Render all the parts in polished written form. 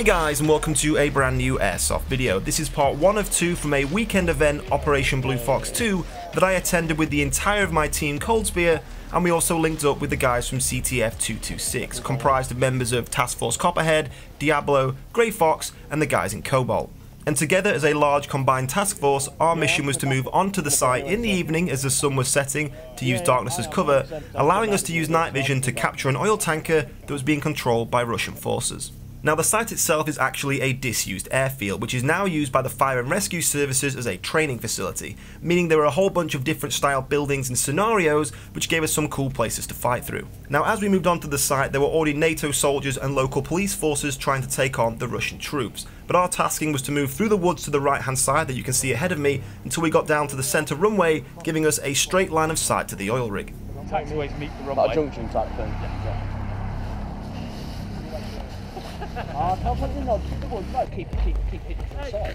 Hey guys, and welcome to a brand new Airsoft video. This is part 1 of 2 from a weekend event, Operation Blue Fox 2, that I attended with the entire of my team Coldspear, and we also linked up with the guys from CTF 226, comprised of members of Task Force Copperhead, Diablo, Grey Fox, and the guys in Cobalt. And together as a large combined task force, our mission was to move onto the site in the evening as the sun was setting to use darkness as cover, allowing us to use night vision to capture an oil tanker that was being controlled by Russian forces. Now, the site itself is actually a disused airfield, which is now used by the fire and rescue services as a training facility, meaning there are a whole bunch of different style buildings and scenarios, which gave us some cool places to fight through. Now, as we moved onto the site, there were already NATO soldiers and local police forces trying to take on the Russian troops, but our tasking was to move through the woods to the right-hand side that you can see ahead of me until we got down to the center runway, giving us a straight line of sight to the oil rig. Taxiways always meet the runway. Like a junction type thing. Yeah. Yeah. Keep it inside.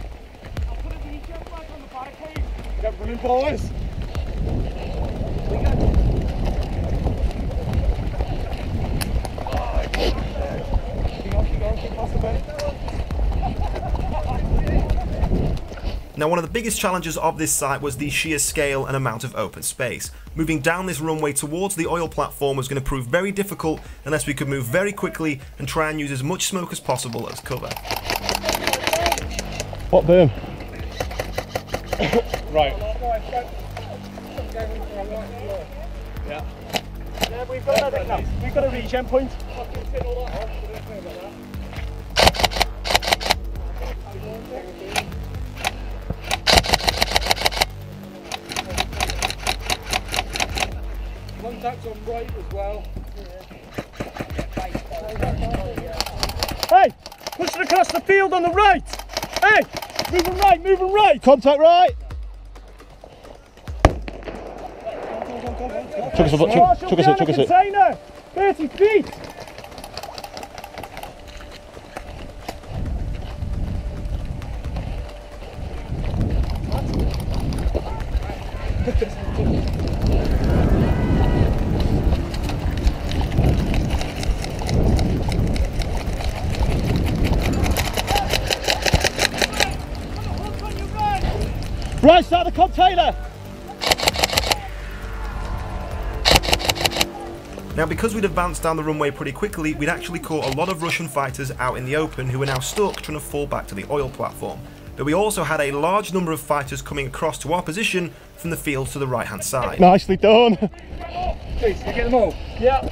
I'll put a DJ flag on the barricade. Get running, boys. Keep past the boat. Now, one of the biggest challenges of this site was the sheer scale and amount of open space. Moving down this runway towards the oil platform was going to prove very difficult unless we could move very quickly and try and use as much smoke as possible as cover. What boom? Right. Yeah. Yeah, we've got another cap. We've got a regen point. Contacts on right as well. Hey! Pushing across the field on the right! Hey! Moving right, moving right! Contact right! Took us in. 30 feet! Right side of the container! Now, because we'd advanced down the runway pretty quickly, we'd actually caught a lot of Russian fighters out in the open who were now stuck trying to fall back to the oil platform. But we also had a large number of fighters coming across to our position from the field to the right hand side. Nicely done! Please, you get them all? Yeah.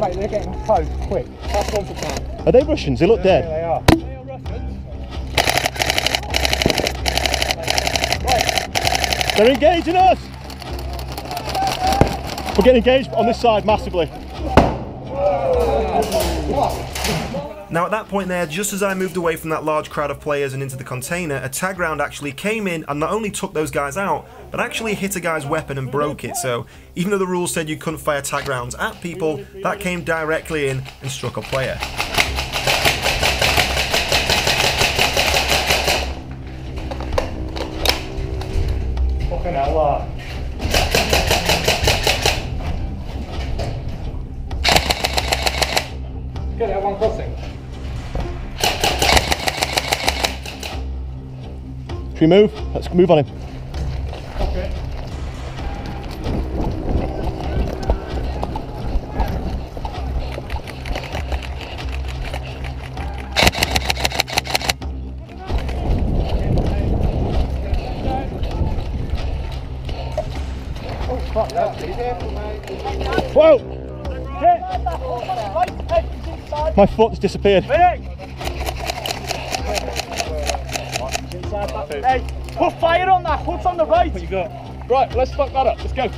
Mate, they're getting close, quick. That's one for time. Are they Russians? They look dead. Yeah, they are. They are Russians. Right. They're engaging us! We're getting engaged on this side massively. Now, at that point there, just as I moved away from that large crowd of players and into the container, a tag round actually came in and not only took those guys out, but actually hit a guy's weapon and broke it. So even though the rules said you couldn't fire tag rounds at people, that came directly in and struck a player. Fucking hell. Get it at one crossing. Should we move? Let's move on him. Okay. Oh, fuck, that's it. Whoa! Hit. My foot's disappeared. Hey. Put fire on that, foot's on the right! What you got? Right, let's fuck that up, let's go!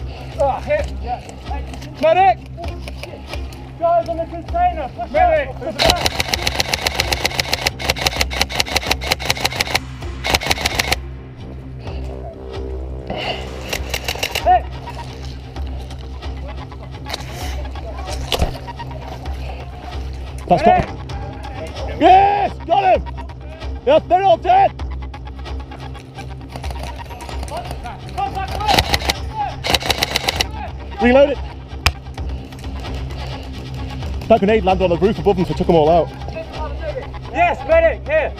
Ah, hit! Yeah. Medic! Guys on the container! Medic! Hit! That's got him! Yes! Got him! Yes, they're all dead! Reload it. That grenade landed on the roof above them, so it took them all out. Yes, medic, here.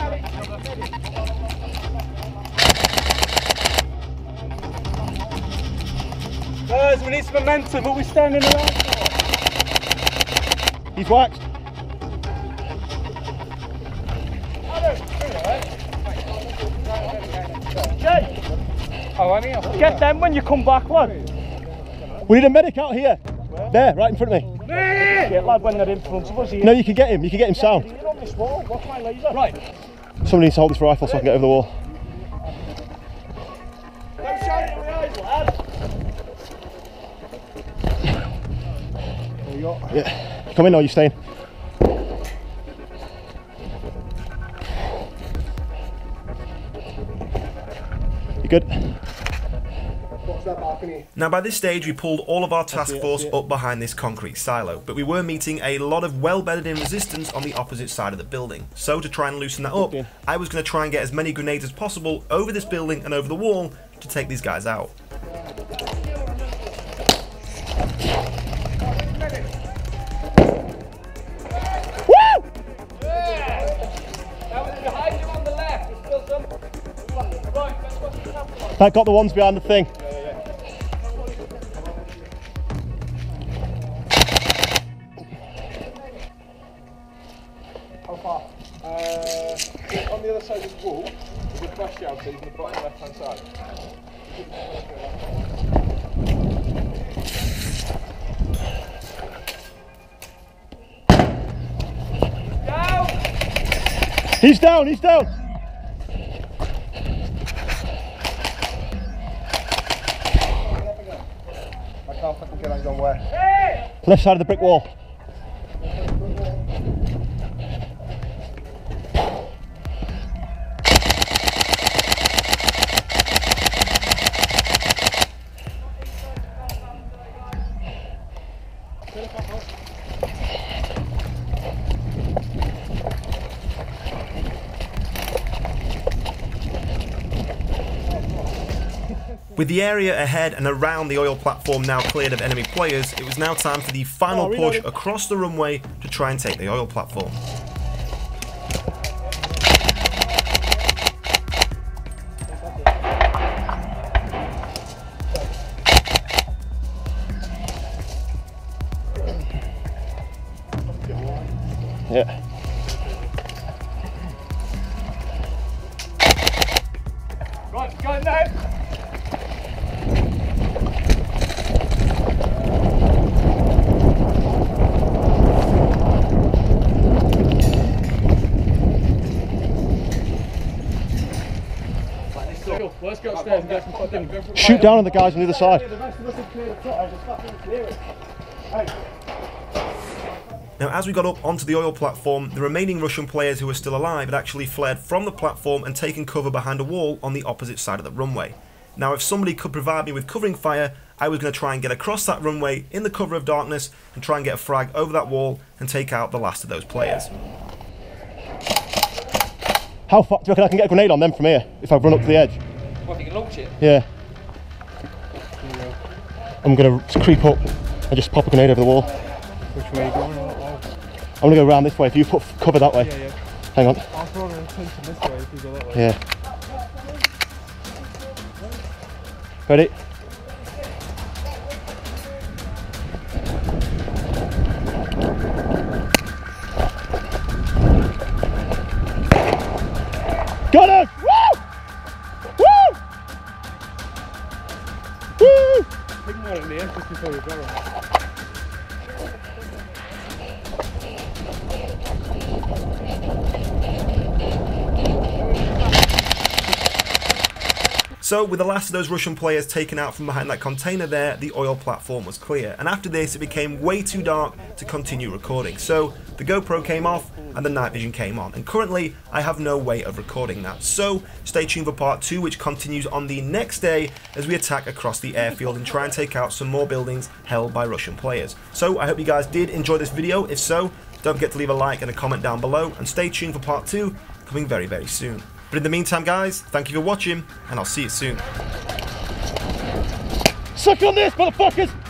Guys, we need some momentum. What are we standing around for? He's whacked. Get them when you come back, lad. We need a medic out here. Where? There, right in front of me. Medic! Yeah, lad, when they're in front of us here. No, you can get him sound. You're on this wall. Watch my laser. Right. Somebody needs to hold this rifle so I can get over the wall. Don't shout in my eyes, lad. There you go. Yeah. Come in or are you staying? You good? Now by this stage we pulled all of our task force up behind this concrete silo, but we were meeting a lot of well bedded in resistance on the opposite side of the building. So to try and loosen that up, I was going to try and get as many grenades as possible over this building and over the wall to take these guys out. That got the ones behind the thing. On the other side of the wall, there's a crash shell, so he's on the bottom left hand side. Down! He's down, he's down! I can't fucking get eyes on where. Hey! Left side of the brick wall. With the area ahead and around the oil platform now cleared of enemy players, it was now time for the final push across the runway to try and take the oil platform. Yeah. Right, go now! Let's go upstairs and get some fucking... Shoot down on the guys on the other side. Now as we got up onto the oil platform, the remaining Russian players who were still alive had actually fled from the platform and taken cover behind a wall on the opposite side of the runway. Now if somebody could provide me with covering fire, I was going to try and get across that runway in the cover of darkness and try and get a frag over that wall and take out the last of those players. How far do you reckon I can get a grenade on them from here if I run up to the edge? What, if you can launch it? Yeah. I'm going to creep up and just pop a grenade over the wall. Which way are you going? I'm going to go around this way. If you put cover that way. Yeah, yeah. Hang on. I'll throw an attention this way if you go that way. Yeah. Ready? Got him! Woo! Woo! Woo! Take more in the air just before you go. So with the last of those Russian players taken out from behind that container there, the oil platform was clear. And after this, it became way too dark to continue recording. So the GoPro came off and the night vision came on. And currently, I have no way of recording that. So stay tuned for part 2, which continues on the next day as we attack across the airfield and try and take out some more buildings held by Russian players. So I hope you guys did enjoy this video. If so, don't forget to leave a like and a comment down below. And stay tuned for part 2 coming very, very soon. But in the meantime, guys, thank you for watching, and I'll see you soon. Suck on this, motherfuckers!